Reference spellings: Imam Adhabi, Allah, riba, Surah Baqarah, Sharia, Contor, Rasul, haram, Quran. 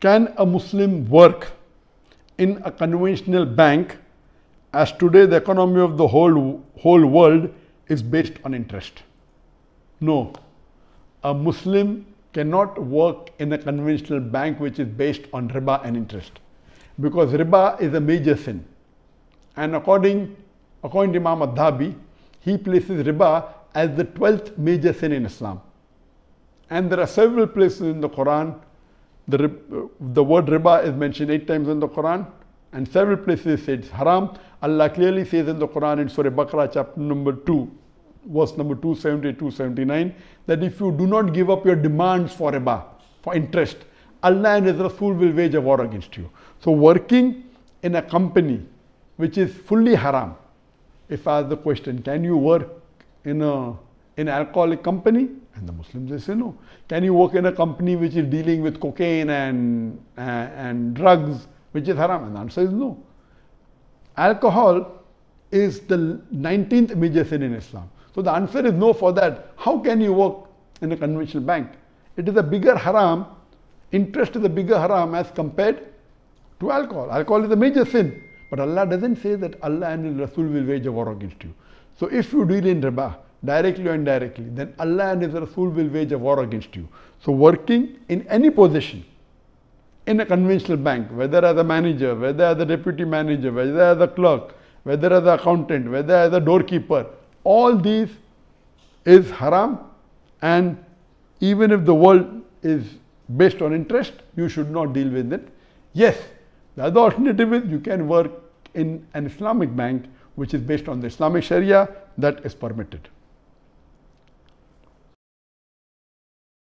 Can a Muslim work in a conventional bank, as today the economy of the whole world is based on interest? No, a Muslim cannot work in a conventional bank which is based on riba and interest, because riba is a major sin, and according to Imam Adhabi, he places riba as the 12th major sin in Islam. And there are several places in the Quran the word riba is mentioned 8 times in the Quran, and several places it's haram. Allah clearly says in the Quran in Surah Baqarah chapter number 2, verse number 278-279, that if you do not give up your demands for riba, for interest, Allah and His Rasul will wage a war against you. So working in a company which is fully haram, if I ask the question, can you work in an alcoholic company? And the Muslims, they say no. Can you work in a company which is dealing with cocaine and drugs, which is haram? And the answer is no. Alcohol is the 19th major sin in Islam. So the answer is no for that. How can you work in a conventional bank? It is a bigger haram. Interest is a bigger haram as compared to alcohol. Alcohol is a major sin. But Allah doesn't say that Allah and His Rasul will wage a war against you. So if you deal in riba, directly or indirectly, then Allah and His Rasul will wage a war against you. So working in any position, in a conventional bank, whether as a manager, whether as a deputy manager, whether as a clerk, whether as an accountant, whether as a doorkeeper, all these is haram. And even if the world is based on interest, you should not deal with it. Yes, the other alternative is you can work in an Islamic bank which is based on the Islamic Sharia. That is permitted.